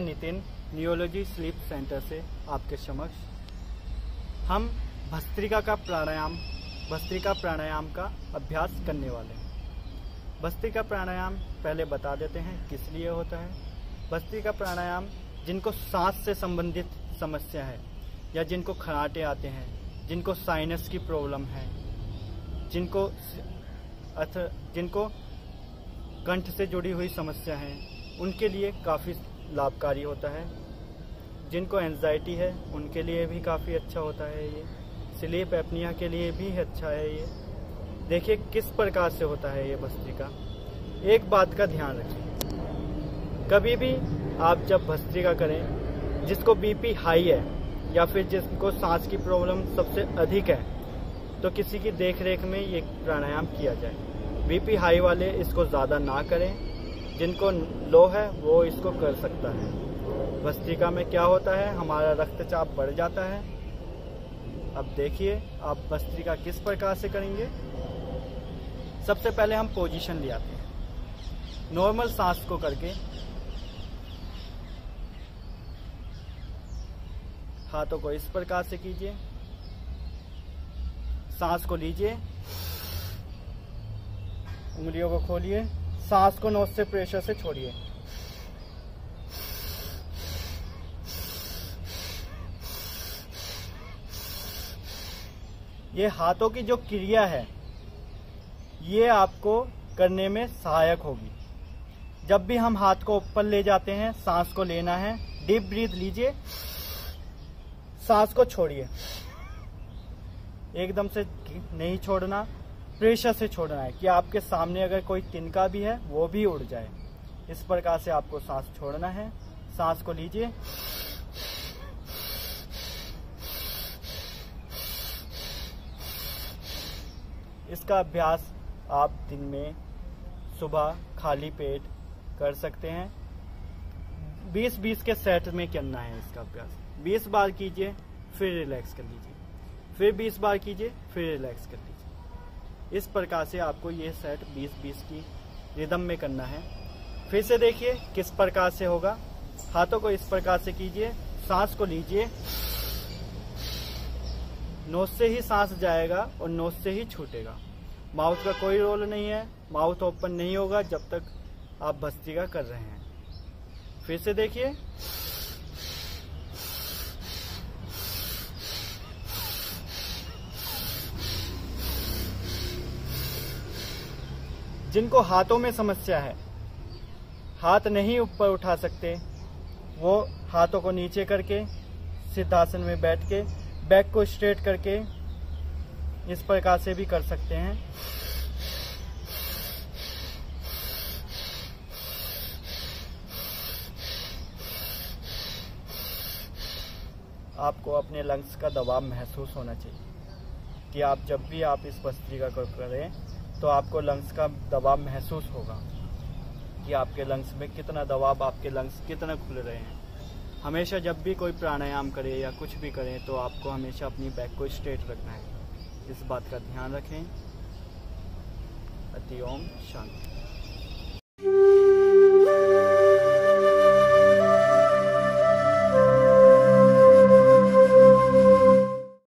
मैं Nitin neurology sleep centre से आपके समक्ष हम भस्त्रिका प्राणायाम का अभ्यास करने वाले हैं। भस्त्रिका प्राणायाम पहले बता देते हैं किस लिए होता है। भस्त्रिका प्राणायाम जिनको सांस से संबंधित समस्या है या जिनको खराटे आते हैं, जिनको साइनस की प्रॉब्लम है, जिनको कंठ से जुड़ी हुई समस्या है, उनके लिए काफ़ी लाभकारी होता है। जिनको एंजाइटी है उनके लिए भी काफ़ी अच्छा होता है। ये स्लीप एप्निया के लिए भी अच्छा है। ये देखिए किस प्रकार से होता है ये भस्त्रिका। एक बात का ध्यान रखिए, कभी भी आप जब भस्त्रिका करें, जिसको बीपी हाई है या फिर जिसको सांस की प्रॉब्लम सबसे अधिक है, तो किसी की देखरेख में ये प्राणायाम किया जाए। बीपी हाई वाले इसको ज़्यादा ना करें, जिनको लो है वो इसको कर सकता है। भस्त्रिका में क्या होता है, हमारा रक्तचाप बढ़ जाता है। अब देखिए आप भस्त्रिका किस प्रकार से करेंगे। सबसे पहले हम पोजीशन ले आते हैं नॉर्मल सांस को करके, हाथों को इस प्रकार से कीजिए, सांस को लीजिए, उंगलियों को खोलिए, सांस को नोज से प्रेशर से छोड़िए। ये हाथों की जो क्रिया है ये आपको करने में सहायक होगी। जब भी हम हाथ को ऊपर ले जाते हैं, सांस को लेना है, डीप ब्रीथ लीजिए, सांस को छोड़िए, एकदम से नहीं छोड़ना, प्रेशर से छोड़ना है कि आपके सामने अगर कोई तिनका भी है वो भी उड़ जाए। इस प्रकार से आपको सांस छोड़ना है, सांस को लीजिए, इसका अभ्यास आप दिन में सुबह खाली पेट कर सकते हैं। 20-20 के सेट में करना है इसका अभ्यास। 20 बार कीजिए फिर रिलैक्स कर लीजिए, फिर 20 बार कीजिए फिर रिलैक्स कर लीजिए। इस प्रकार से आपको ये सेट 20-20 की रिदम में करना है। फिर से देखिए किस प्रकार से होगा। हाथों को इस प्रकार से कीजिए, सांस को लीजिए, नोज से ही सांस जाएगा और नोज से ही छूटेगा। माउथ का कोई रोल नहीं है, माउथ ओपन नहीं होगा जब तक आप भस्त्रिका कर रहे हैं। फिर से देखिए, जिनको हाथों में समस्या है, हाथ नहीं ऊपर उठा सकते, वो हाथों को नीचे करके सिद्धासन में बैठ के बैक को स्ट्रेट करके इस प्रकार से भी कर सकते हैं। आपको अपने लंग्स का दबाव महसूस होना चाहिए कि आप जब भी आप इस भस्त्रिका को करें तो आपको लंग्स का दबाव महसूस होगा कि आपके लंग्स में कितना दबाव, आपके लंग्स कितना खुल रहे हैं। हमेशा जब भी कोई प्राणायाम करे या कुछ भी करें तो आपको हमेशा अपनी बैक को स्ट्रेट रखना है, इस बात का ध्यान रखें। अति ओम शांति।